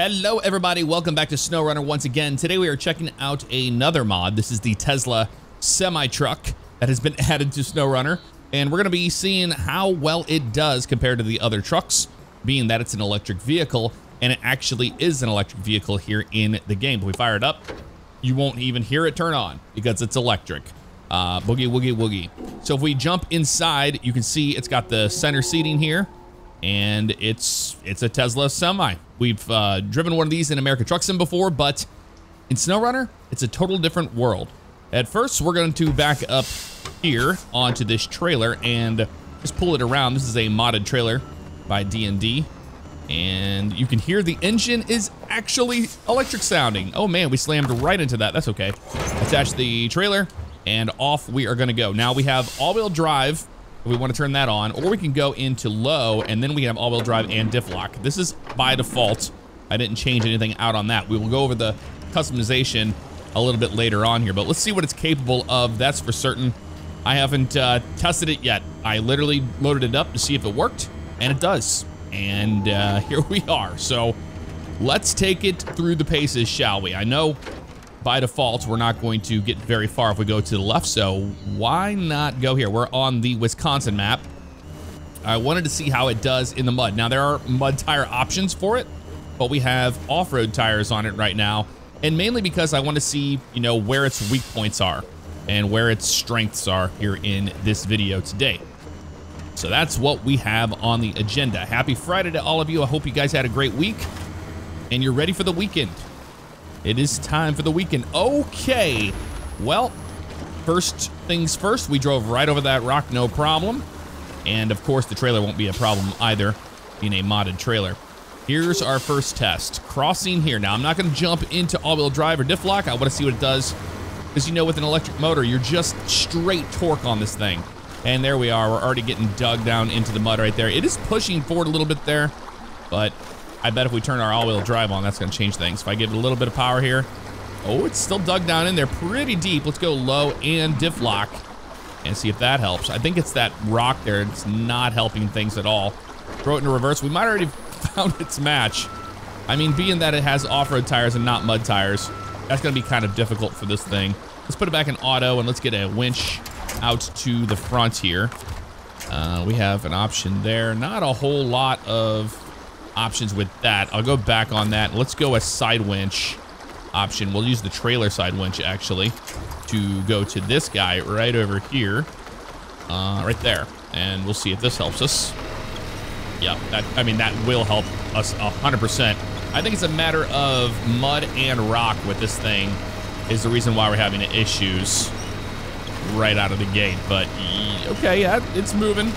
Hello everybody, welcome back to SnowRunner once again. Today we are checking out another mod. This is the Tesla Semi truck that has been added to SnowRunner, and we're going to be seeing how well it does compared to the other trucks, being that it's an electric vehicle, and it actually is an electric vehicle here in the game. But we fire it up, you won't even hear it turn on because it's electric. Boogie woogie woogie. So if we jump inside, you can see it's got the center seating here, and it's a Tesla Semi. We've driven one of these in American Truck Sim before, but in SnowRunner, it's a total different world. At first, we're going to back up here onto this trailer and just pull it around. This is a modded trailer by D&D, and you can hear the engine is actually electric sounding. Oh man, we slammed right into that. That's okay. Attach the trailer, and off we are going to go. Now we have all-wheel drive. We want to turn that on, or we can go into low, and then we have all-wheel drive and diff lock. This is by default. I didn't change anything out on that. We will go over the customization a little bit later on here, but let's see what it's capable of. That's for certain. I haven't tested it yet. I literally loaded it up to see if it worked, and it does. And here we are. So let's take it through the paces, shall we? I know by default, we're not going to get very far if we go to the left, so why not go here? We're on the Wisconsin map. I wanted to see how it does in the mud. Now, there are mud tire options for it, but we have off-road tires on it right now, and mainly because I want to see, you know, where its weak points are and where its strengths are here in this video today. So that's what we have on the agenda. Happy Friday to all of you. I hope you guys had a great week, and you're ready for the weekend. It is time for the weekend. Okay, well, first things first, we drove right over that rock, no problem. And of course, the trailer won't be a problem either in a modded trailer. Here's our first test, crossing here. Now, I'm not gonna jump into all-wheel drive or diff lock. I wanna see what it does, because you know, with an electric motor, you're just straight torque on this thing. And there we are, we're already getting dug down into the mud right there. It is pushing forward a little bit there, but I bet if we turn our all-wheel drive on, that's gonna change things. If I give it a little bit of power here. Oh, it's still dug down in there pretty deep. Let's go low and diff lock and see if that helps. I think it's that rock there. It's not helping things at all. Throw it into reverse. We might already found its match. I mean, being that it has off-road tires and not mud tires, that's gonna be kind of difficult for this thing. Let's put it back in auto and let's get a winch out to the front here. We have an option there. Not a whole lot of options with that. I'll go back on that. Let's go a side winch option. We'll use the trailer side winch actually to go to this guy right over here, right there, and we'll see if this helps us. Yeah, that, I mean, that will help us 100%. I think it's a matter of mud and rock with this thing is the reason why we're having issues right out of the gate. But okay, yeah, it's moving.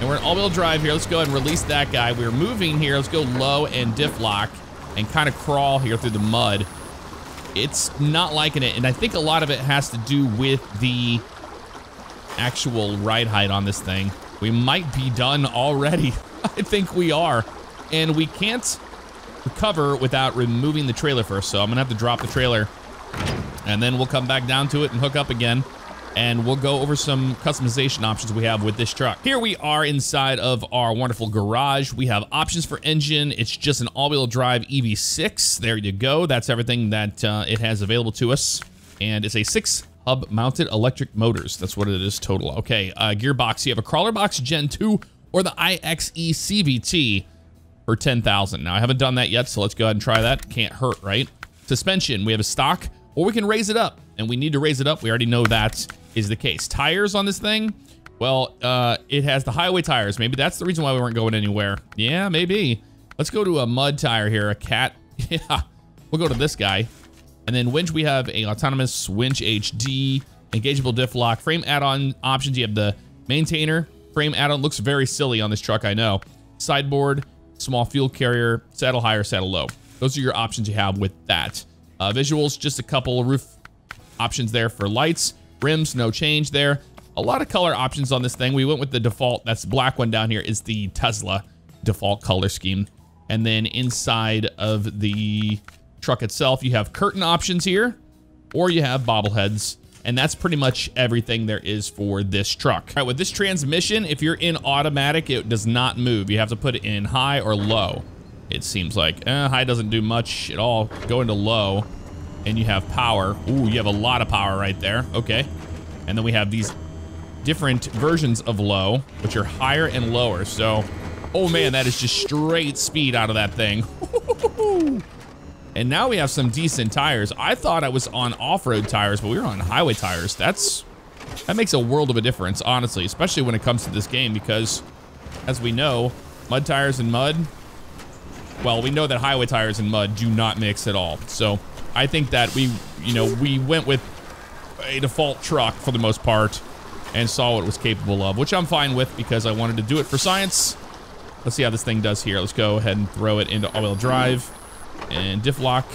And we're in all-wheel drive here. Let's go ahead and release that guy. We're moving here. Let's go low and diff lock and kind of crawl here through the mud. It's not liking it, and I think a lot of it has to do with the actual ride height on this thing. We might be done already. I think we are, and we can't recover without removing the trailer first, so I'm gonna have to drop the trailer, and then we'll come back down to it and hook up again. And we'll go over some customization options we have with this truck. Here we are inside of our wonderful garage. We have options for engine. It's just an all-wheel drive EV6. There you go. That's everything that it has available to us. And it's a 6-hub mounted electric motors. That's what it is total. Okay, gearbox. You have a crawler box Gen 2 or the IXE CVT for 10,000. Now, I haven't done that yet, so let's go ahead and try that. Can't hurt, right? Suspension. We have a stock, or we can raise it up. And we need to raise it up. We already know that is the case. Tires on this thing, well, it has the highway tires. Maybe that's the reason why we weren't going anywhere. Yeah, maybe. Let's go to a mud tire here, a cat. Yeah, we'll go to this guy. And then winch, we have a autonomous winch HD, engageable diff lock, frame add-on options. You have the maintainer, frame add-on. Looks very silly on this truck, I know. Sideboard, small fuel carrier, saddle high or saddle low. Those are your options you have with that. Visuals, just a couple of roof options there for lights. Rims, no change there. A lot of color options on this thing. We went with the default. That's the black one down here is the Tesla default color scheme. And then inside of the truck itself, you have curtain options here, or you have bobbleheads. And that's pretty much everything there is for this truck. All right, with this transmission, if you're in automatic, it does not move. You have to put it in high or low. it seems like. High doesn't do much at all. Go into low, and you have power. Ooh, you have a lot of power right there. Okay. And then we have these different versions of low, which are higher and lower. So, oh man, that is just straight speed out of that thing. And now we have some decent tires. I thought I was on off-road tires, but we were on highway tires. That makes a world of a difference, honestly, especially when it comes to this game, because as we know, mud tires and mud, well, we know that highway tires and mud do not mix at all. So I think that we went with a default truck for the most part and saw what it was capable of, which I'm fine with because I wanted to do it for science. Let's see how this thing does here. Let's go ahead and throw it into all-wheel drive and diff lock.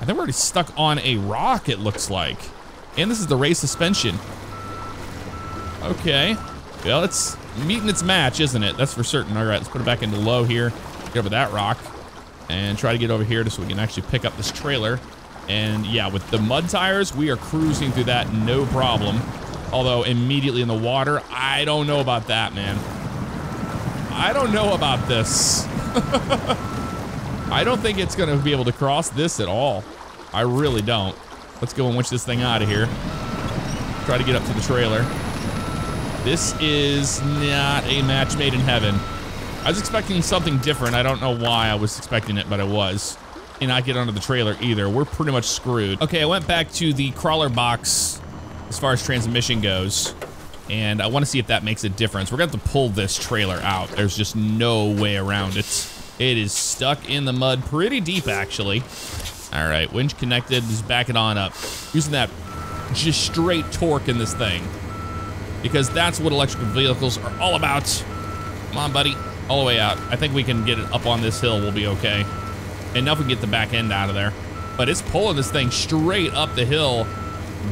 I think we're already stuck on a rock, it looks like. And this is the race suspension. Okay. Well, it's meeting its match, isn't it? That's for certain. All right, let's put it back into low here. Get over that rock and try to get over here just so we can actually pick up this trailer. And yeah, with the mud tires, we are cruising through that no problem. Although immediately in the water, I don't know about that, man. I don't know about this. I don't think it's gonna be able to cross this at all. I really don't. Let's go and winch this thing out of here. Try to get up to the trailer. This is not a match made in heaven. I was expecting something different. I don't know why I was expecting it, but I was. And I get onto the trailer either. We're pretty much screwed. Okay, I went back to the crawler box as far as transmission goes, and I want to see if that makes a difference. We're gonna have to pull this trailer out. There's just no way around it. It is stuck in the mud pretty deep, actually. All right, winch connected, just back it on up. Using that just straight torque in this thing, because that's what electric vehicles are all about. Come on, buddy, all the way out. I think we can get it up on this hill, we'll be okay. And now if we can get the back end out of there. But it's pulling this thing straight up the hill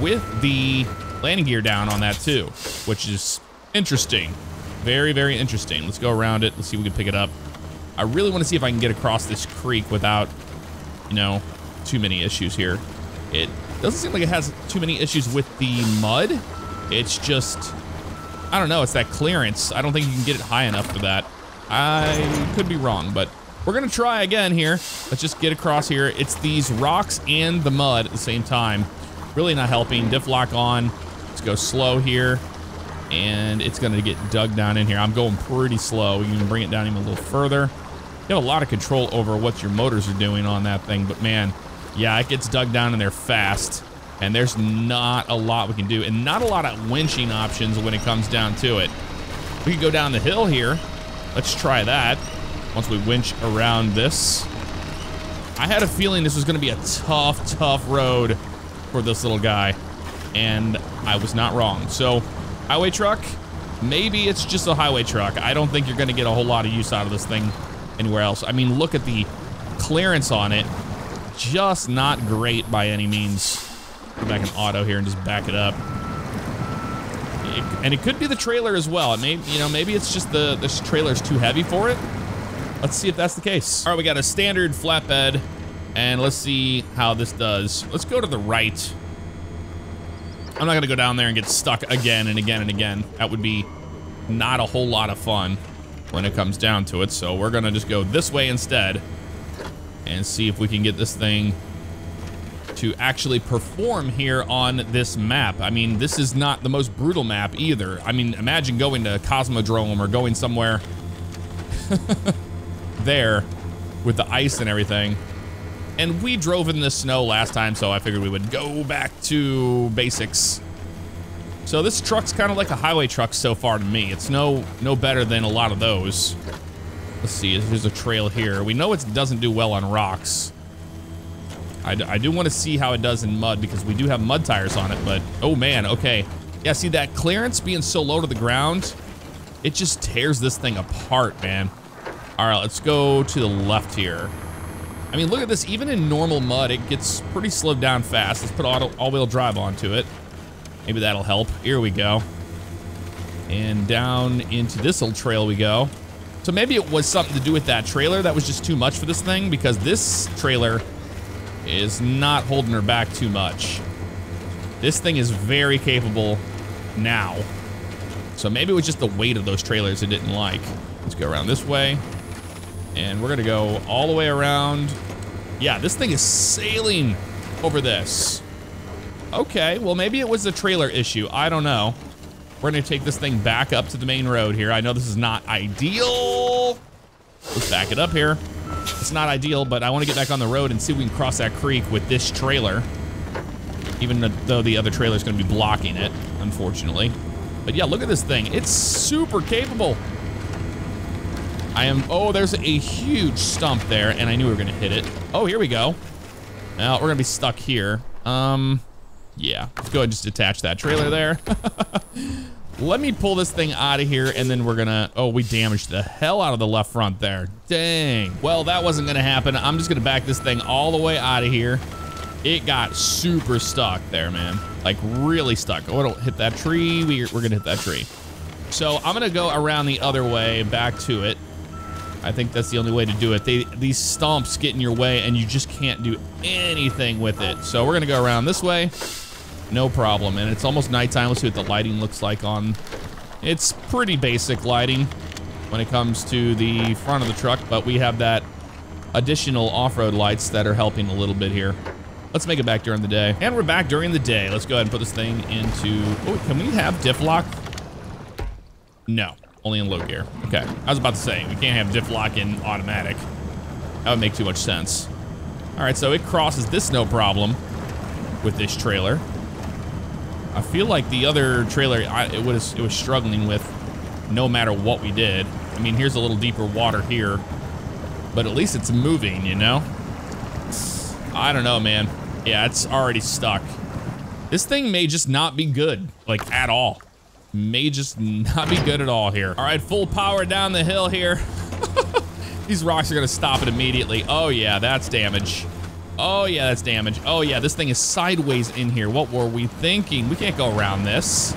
with the landing gear down on that too, which is interesting. Very, very interesting. Let's go around it. Let's see if we can pick it up. I really want to see if I can get across this creek without, too many issues here. It doesn't seem like it has too many issues with the mud. It's just, I don't know, it's that clearance. I don't think you can get it high enough for that. I could be wrong, but we're gonna try again here. Let's just get across here. It's these rocks and the mud at the same time. Really not helping. Diff lock on. Let's go slow here. And it's gonna get dug down in here. I'm going pretty slow. You can bring it down even a little further. You have a lot of control over what your motors are doing on that thing, but man, yeah, it gets dug down in there fast, and there's not a lot we can do, and not a lot of winching options when it comes down to it. We can go down the hill here. Let's try that once we winch around this. I had a feeling this was gonna be a tough, tough road for this little guy, and I was not wrong. So, highway truck, maybe it's just a highway truck. I don't think you're gonna get a whole lot of use out of this thing anywhere else. I mean, look at the clearance on it. Just not great by any means. Go back in auto here and just back it up. And it could be the trailer as well. It may, maybe it's just this trailer's too heavy for it. Let's see if that's the case. All right, we got a standard flatbed, and let's see how this does. Let's go to the right. I'm not gonna go down there and get stuck again and again and again. That would be not a whole lot of fun when it comes down to it, so we're gonna just go this way instead and see if we can get this thing to actually perform here on this map. I mean, this is not the most brutal map either. I mean, imagine going to Cosmodrome or going somewhere there with the ice and everything. And we drove in the snow last time, so I figured we would go back to basics. So this truck's kind of like a highway truck so far to me. It's no better than a lot of those. Let's see, there's a trail here. We know it doesn't do well on rocks. I do want to see how it does in mud, because we do have mud tires on it, but oh man, okay. Yeah, see that clearance being so low to the ground, it just tears this thing apart, man. All right, let's go to the left here. I mean, look at this, even in normal mud, it gets pretty slowed down fast. Let's put all-wheel drive onto it. Maybe that'll help. Here we go. And down into this little trail we go. So maybe it was something to do with that trailer that was just too much for this thing, because this trailer is not holding her back too much. This thing is very capable now. So maybe it was just the weight of those trailers it didn't like. Let's go around this way. And we're gonna go all the way around. Yeah, this thing is sailing over this. Okay, well maybe it was a trailer issue, I don't know. We're gonna take this thing back up to the main road here. I know this is not ideal. Let's back it up here. It's not ideal, but I wanna get back on the road and see if we can cross that creek with this trailer. Even though the other trailer's gonna be blocking it, unfortunately. But yeah, look at this thing. It's super capable. Oh, there's a huge stump there, and I knew we were gonna hit it. Oh, here we go. Now, we're gonna be stuck here. Yeah, let's go ahead and just attach that trailer there. Let me pull this thing out of here, and then we're gonna, oh, we damaged the hell out of the left front there. Dang. Well, that wasn't gonna happen. I'm just gonna back this thing all the way out of here. It got super stuck there, man. Like, really stuck. Oh, it'll hit that tree. We're gonna hit that tree. So I'm gonna go around the other way, back to it. I think that's the only way to do it. These stumps get in your way, and you just can't do anything with it. So we're gonna go around this way. No problem, and it's almost nighttime. Let's see what the lighting looks like on. It's pretty basic lighting when it comes to the front of the truck, but we have that additional off-road lights that are helping a little bit here. Let's make it back during the day. And we're back during the day. Let's go ahead and put this thing into, oh, can we have diff lock? No, only in low gear. Okay, I was about to say, we can't have diff lock in automatic. That would make too much sense. All right, so it crosses this no problem with this trailer. I feel like the other trailer, it was struggling with no matter what we did. I mean, here's a little deeper water here, but at least it's moving, you know? I don't know, man. Yeah, it's already stuck. This thing may just not be good, like at all. May just not be good at all here. All right, full power down the hill here. These rocks are gonna stop it immediately. Oh yeah, that's damage. Oh yeah, that's damage. Oh yeah, this thing is sideways in here. What were we thinking? We can't go around this.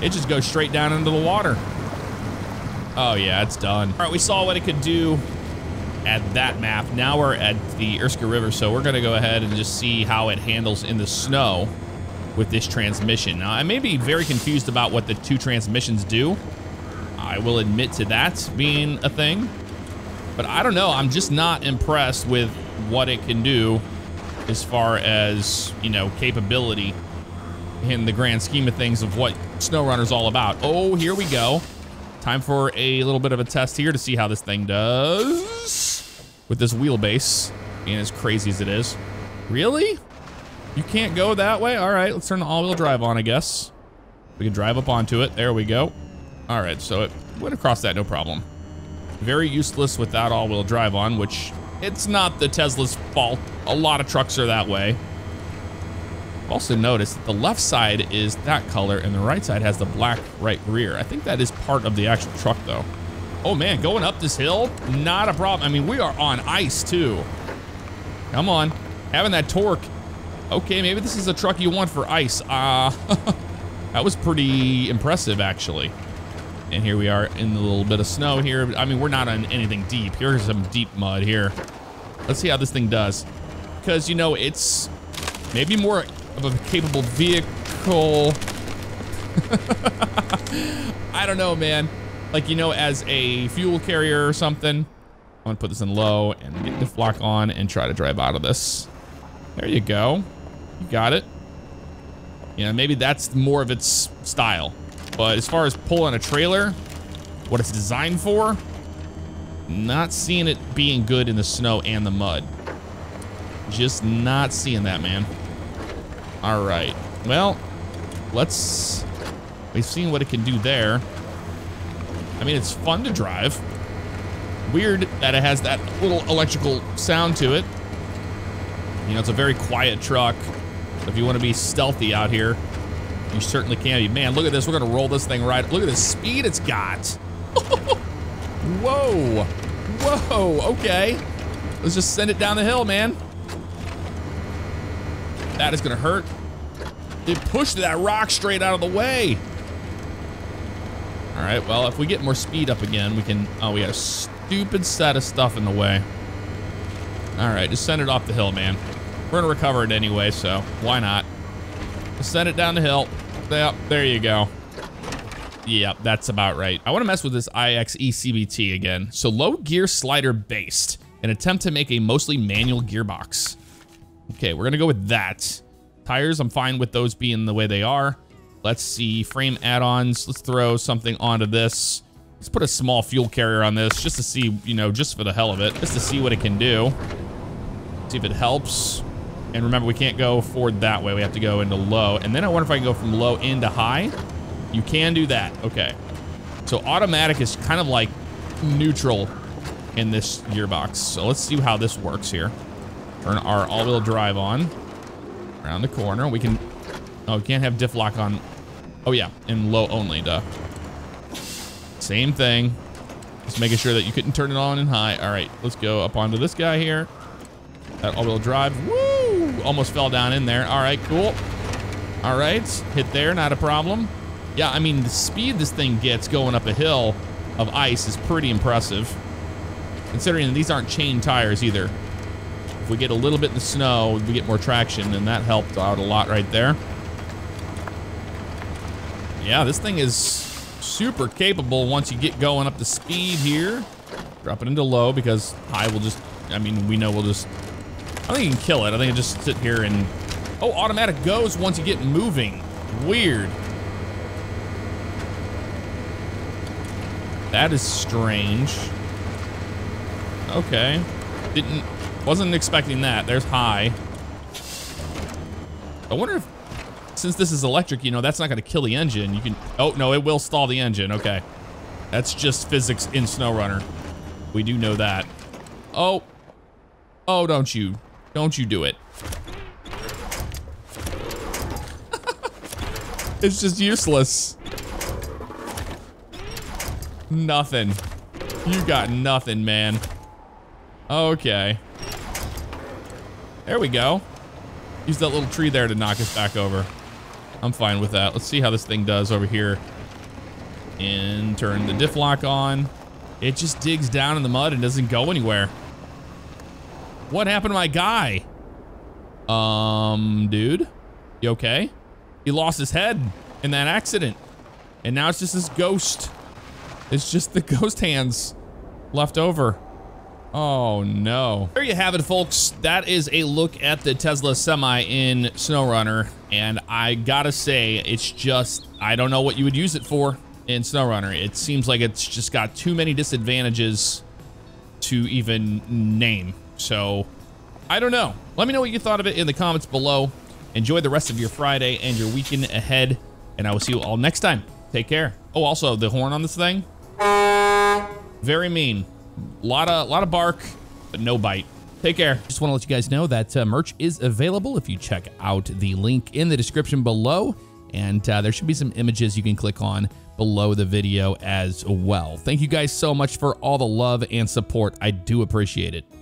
It just goes straight down into the water. Oh yeah, it's done. All right, we saw what it could do at that map. Now we're at the Ersker River, so we're gonna go ahead and just see how it handles in the snow with this transmission. Now, I may be very confused about what the two transmissions do. I will admit to that being a thing, but I don't know. I'm just not impressed with what it can do as far as, you know, capability in the grand scheme of things of what SnowRunner's all about. Oh, here we go. Time for a little bit of a test here to see how this thing does with this wheelbase, and as crazy as it is. Really? You can't go that way? All right, let's turn the all-wheel drive on, I guess. We can drive up onto it. There we go. All right, so it went across that, no problem. Very useless without all-wheel drive on, which it's not the Tesla's fault. A lot of trucks are that way. Also noticed that the left side is that color and the right side has the black right rear. I think that is part of the actual truck though. Oh man, going up this hill, not a problem. I mean, we are on ice too. Come on, having that torque. Okay, maybe this is a truck you want for ice. That was pretty impressive actually. And here we are in a little bit of snow here. I mean, we're not on anything deep. Here's some deep mud here. Let's see how this thing does. Because you know, it's maybe more of a capable vehicle. I don't know, man. Like, you know, as a fuel carrier or something. I'm gonna put this in low and get diff lock on and try to drive out of this. There you go. You got it. You know, maybe that's more of its style. But as far as pulling a trailer, what it's designed for, not seeing it being good in the snow and the mud. Just not seeing that, man. All right, well, we've seen what it can do there. I mean, it's fun to drive. Weird that it has that little electrical sound to it. You know, it's a very quiet truck. So if you want to be stealthy out here, you certainly can be. Man, look at this, we're gonna roll this thing right. Look at the speed it's got. Whoa, whoa, okay. Let's just send it down the hill, man. That is gonna hurt. It pushed that rock straight out of the way. All right, well, if we get more speed up again, we can, oh, we got a stupid set of stuff in the way. All right, just send it off the hill, man. We're gonna recover it anyway, so why not? Send it down the hill. There you go. Yep, that's about right. I want to mess with this IXECBT again. So low gear slider based, an attempt to make a mostly manual gearbox. Okay, we're gonna go with that. Tires, I'm fine with those being the way they are. Let's see, frame add-ons. Let's throw something onto this. Let's put a small fuel carrier on this just to see, you know, just for the hell of it, just to see what it can do. See if it helps. And remember, we can't go forward that way. We have to go into low. And then I wonder if I can go from low into high. You can do that. Okay. So automatic is kind of like neutral in this gearbox. So let's see how this works here. Turn our all-wheel drive on. Around the corner. We can... Oh, we can't have diff lock on... Oh, yeah. In low only, duh. Same thing. Just making sure that you couldn't turn it on in high. All right. Let's go up onto this guy here. That all-wheel drive. Woo! Almost fell down in there. All right. Cool. All right. Hit there. Not a problem. Yeah, I mean, the speed this thing gets going up a hill of ice is pretty impressive. Considering that these aren't chain tires either. If we get a little bit in the snow, we get more traction, and that helped out a lot right there. Yeah, this thing is super capable once you get going up the speed here. Drop it into low because high will just, I mean, we know we'll just, I think you can kill it. I think it just sit here and, oh, automatic goes once you get moving. Weird. That is strange. Okay. Wasn't expecting that. There's high. I wonder if, since this is electric, you know, that's not going to kill the engine. You can, oh, no, it will stall the engine. Okay. That's just physics in SnowRunner. We do know that. Oh. Oh, don't you. Don't you do it. It's just useless. Nothing. You got nothing, man. Okay. There we go. Use that little tree there to knock us back over. I'm fine with that. Let's see how this thing does over here. And turn the diff lock on. It just digs down in the mud and doesn't go anywhere. What happened to my guy? Dude, you okay? He lost his head in that accident. And now it's just this ghost. It's just the ghost hands left over. Oh, no. There you have it, folks. That is a look at the Tesla Semi in SnowRunner. And I gotta say, it's just, I don't know what you would use it for in SnowRunner. It seems like it's just got too many disadvantages to even name. So, I don't know. Let me know what you thought of it in the comments below. Enjoy the rest of your Friday and your weekend ahead. And I will see you all next time. Take care. Oh, also, the horn on this thing. Very mean. Lot of bark, but no bite. Take care. Just want to let you guys know that merch is available if you check out the link in the description below. And there should be some images you can click on below the video as well. Thank you guys so much for all the love and support. I do appreciate it.